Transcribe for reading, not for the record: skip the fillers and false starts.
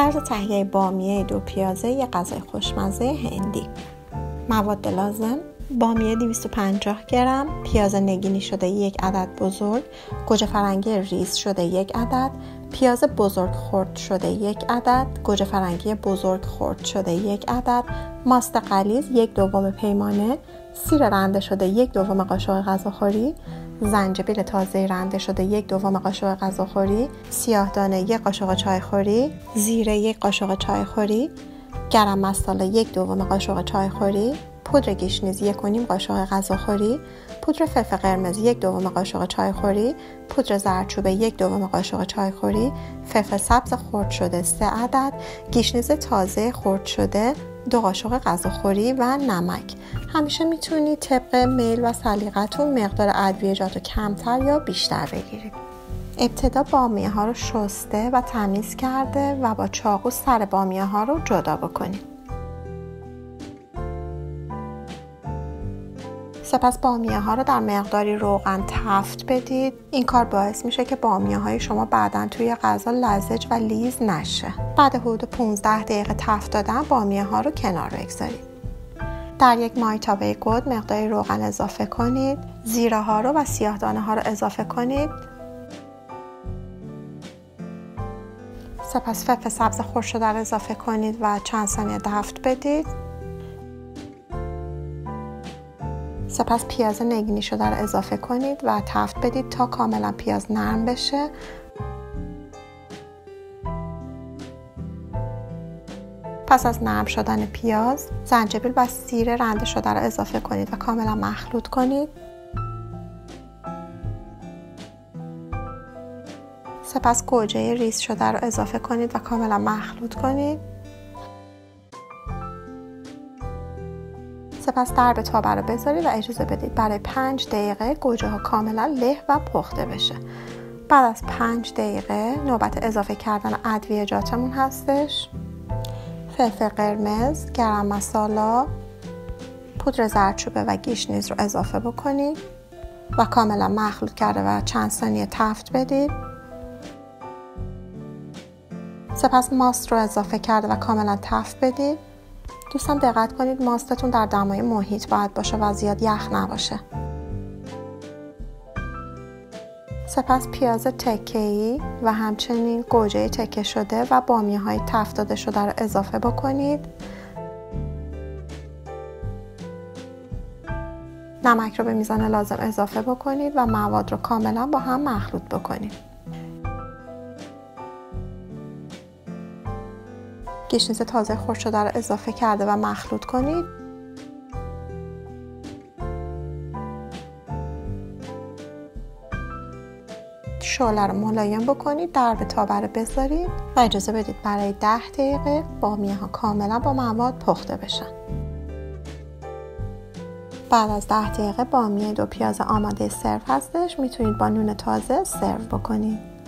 طرز تهیه بامیه دو پیازه یک غذای خوشمزه هندی. مواد لازم: بامیه 250 گرم، پیاز نگینی شده یک عدد بزرگ، گوجه فرنگی ریز شده یک عدد، پیاز بزرگ خرد شده یک عدد، گوجه فرنگی بزرگ خرد شده یک عدد، ماست غلیظ 1/2 پیمانه، سیر رنده شده 1/2 قاشق غذاخوری، زنجبیل تازه رنده شده 1/2 قاشق غذاخوری، سیاه دانه 1 قاشق چایخوری، زیره 1 قاشق چایخوری، گرم مساله 1/2 قاشق چایخوری، پودر گشنیز 1.5 قاشق غذاخوری، پودر فلفل قرمز 1/2 قاشق چایخوری، پودر زردچوبه 1/2 قاشق چایخوری، فلفل سبز خرد شده 3 عدد، گشنیز تازه خرد شده، 2 قاشق غذاخوری و نمک. همیشه میتونید طبق میل و سلیقتون مقدار ادویه‌جات رو کمتر یا بیشتر بگیرید. ابتدا بامیه ها رو شسته و تمیز کرده و با چاقو سر بامیه ها رو جدا بکنید. سپس بامیه ها رو در مقداری روغن تفت بدید. این کار باعث میشه که بامیه های شما بعداً توی غذا لزج و لیز نشه. بعد حدود 15 دقیقه تفت دادن بامیه ها رو کنار بگذارید. در یک مایتابه گود مقداری روغن اضافه کنید. زیره ها رو و سیاه دانه ها رو اضافه کنید. سپس فلفل سبز خرد شده رو اضافه کنید و چند ثانیه تفت بدید. سپس پیاز نگینی شده رو اضافه کنید و تفت بدید تا کاملا پیاز نرم بشه. پس از نرم شدن پیاز، زنجبیل و سیر رنده شده رو اضافه کنید و کاملا مخلوط کنید. سپس گوجه ریز شده رو اضافه کنید و کاملا مخلوط کنید. سپس درب تاور رو بذارید و اجازه بدید برای 5 دقیقه گوجه ها کاملا له و پخته بشه. بعد از 5 دقیقه نوبت اضافه کردن ادویه‌جاتمون هستش. فلفل قرمز، گرم مسالا، پودر زردچوبه و گشنیز رو اضافه بکنید و کاملا مخلوط کرده و چند ثانیه تفت بدید. سپس ماست رو اضافه کرده و کاملا تفت بدید. دوستان دقت کنید ماستتون در دمای محیط باید باشه و زیاد یخ نباشه. سپس پیاز تکه‌ای و همچنین گوجه تکه شده و بامیه های تفت داده شده رو اضافه بکنید. نمک رو به میزان لازم اضافه بکنید و مواد رو کاملا با هم مخلوط بکنید. گشنیز تازه خرد شده رو اضافه کرده و مخلوط کنید. شعله رو ملایم بکنید، درب تاور بذارید و اجازه بدید برای 10 دقیقه بامیه ها کاملا با مواد پخته بشن. بعد از 10 دقیقه بامیه دو پیازه آماده سرو هستش. میتونید با نون تازه سرو بکنید.